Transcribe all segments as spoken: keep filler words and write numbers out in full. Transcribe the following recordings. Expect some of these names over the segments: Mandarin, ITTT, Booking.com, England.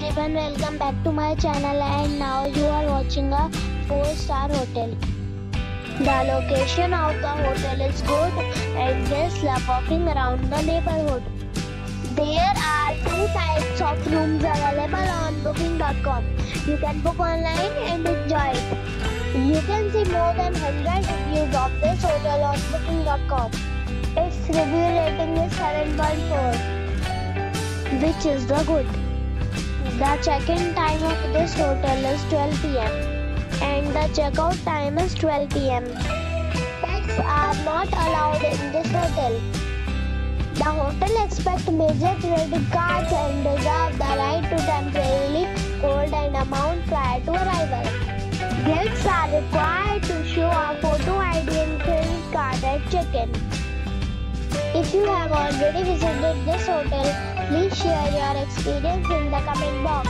everyone, welcome back to my channel, and now you are watching a four star hotel. The location of the hotel is good and guests love walking around the neighborhood. There are two types of rooms available on booking dot com. You can book online and enjoy it. You can see more than one hundred reviews of this hotel on booking dot com. Its review rating is seven point four. Which is the good. The check-in time of this hotel is twelve p m and the check-out time is twelve p m Pets are not allowed in this hotel. The hotel accepts major credit cards and reserves the right to temporarily hold an amount prior to arrival. Guests are required to show a photo I D and credit card at check-in. If you have already visited this hotel, please share your experience in the comment box.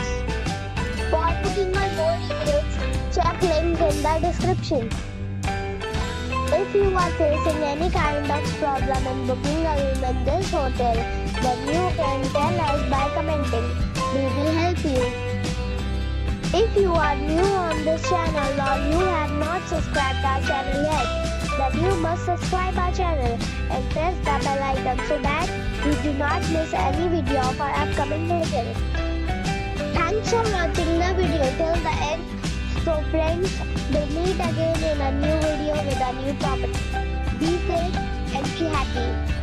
For booking or more details, check link in the description. If you are facing any kind of problem in booking a room in this hotel, then you can tell us by commenting. We will help you. If you are new on this channel or you have not subscribed our channel yet, then you must subscribe our channel and press the bell icon so that you do not miss any video of our upcoming videos. Thanks for watching the video till the end. So friends, we'll meet again in a new video with a new topic. Be safe and be happy.